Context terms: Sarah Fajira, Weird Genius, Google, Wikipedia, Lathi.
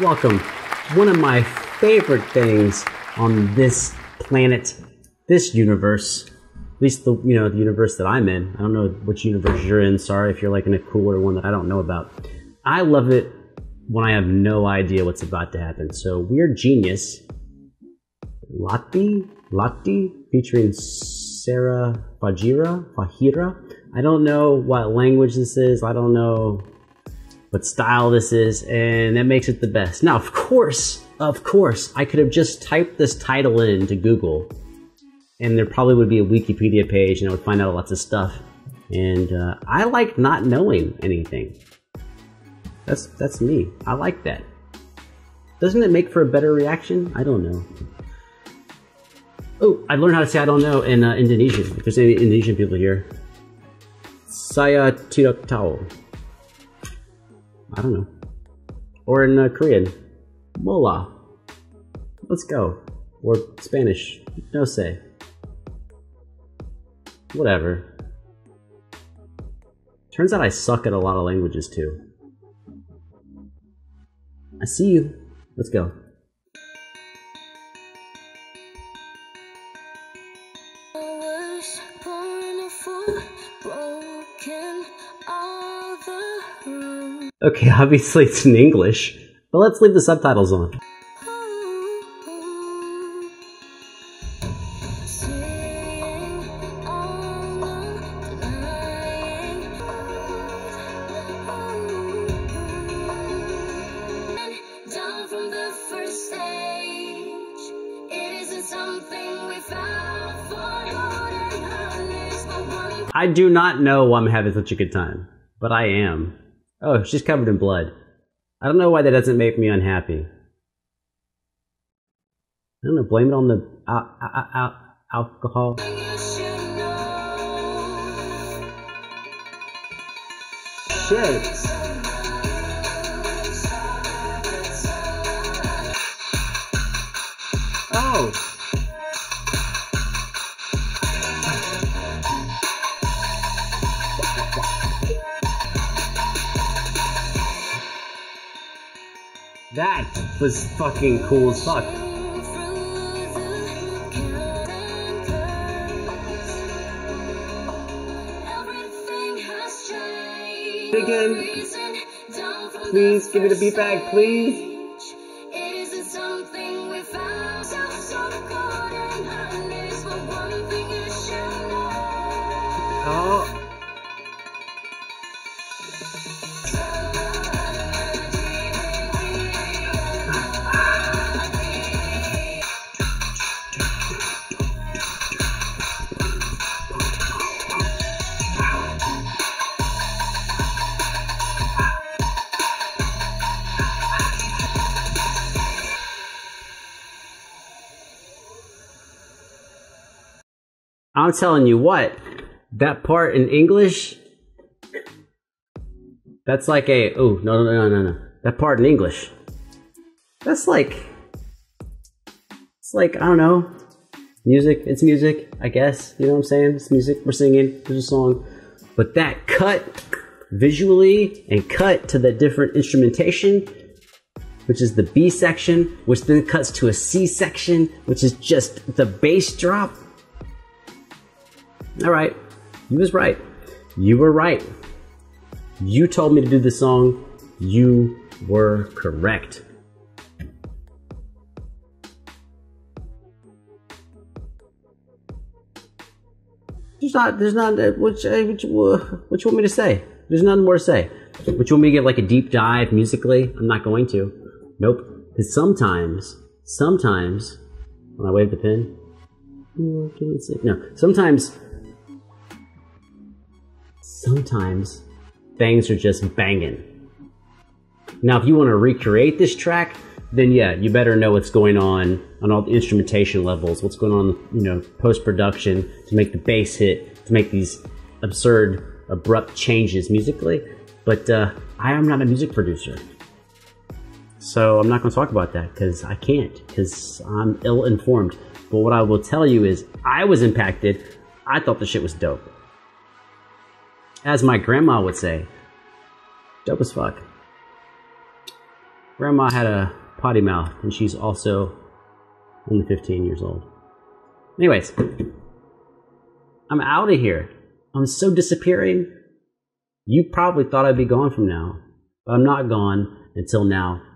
Welcome. One of my favorite things on this planet, this universe, at least the universe that I'm in. I don't know which universe you're in. Sorry if you're like in a cooler one that I don't know about. I love it when I have no idea what's about to happen. So Weird Genius, Lathi, featuring Sarah Fajira. I don't know what language this is. I don't know what style this is, and that makes it the best. Now, of course, I could have just typed this title into Google, and there probably would be a Wikipedia page, and I would find out lots of stuff. And I like not knowing anything. That's me. I like that. Doesn't it make for a better reaction? I don't know. Oh, I've learned how to say I don't know in Indonesian. If there's any Indonesian people here, saya tidak tahu. I don't know. Or in Korean, mola. Let's go. Or Spanish, no sé. Whatever. Turns out I suck at a lot of languages too. I see you. Let's go. Okay, obviously it's in English, but let's leave the subtitles on. I do not know why I'm having such a good time, but I am. Oh, she's covered in blood. I don't know why that doesn't make me unhappy. I don't know, blame it on the alcohol. Shit. Oh. That was fucking cool as fuck. Again, please give me the beat back, please. I'm telling you what, that part in English, that's like a, oh, no, that part in English, that's like, it's like, I don't know, music, it's music, I guess, you know what I'm saying, it's music, we're singing, there's a song, but that cut visually and cut to the different instrumentation, which is the B section, which then cuts to a C section, which is just the bass drop. All right, you was right. You were right. You told me to do this song. You were correct. There's not. What you want me to say? There's nothing more to say. What you want me to get like a deep dive musically? I'm not going to. Nope. Because sometimes, when I wave the pen, no. Sometimes things are just banging. Now, if you want to recreate this track, then yeah, you better know what's going on all the instrumentation levels, what's going on, post-production to make the bass hit, to make these absurd, abrupt changes musically. But I am not a music producer. So I'm not going to talk about that because I can't, because I'm ill-informed. But what I will tell you is I was impacted. I thought the shit was dope. As my grandma would say, dope as fuck. Grandma had a potty mouth, and she's also only 15 years old. Anyways, I'm out of here. I'm so disappearing. You probably thought I'd be gone from now, but I'm not gone until now.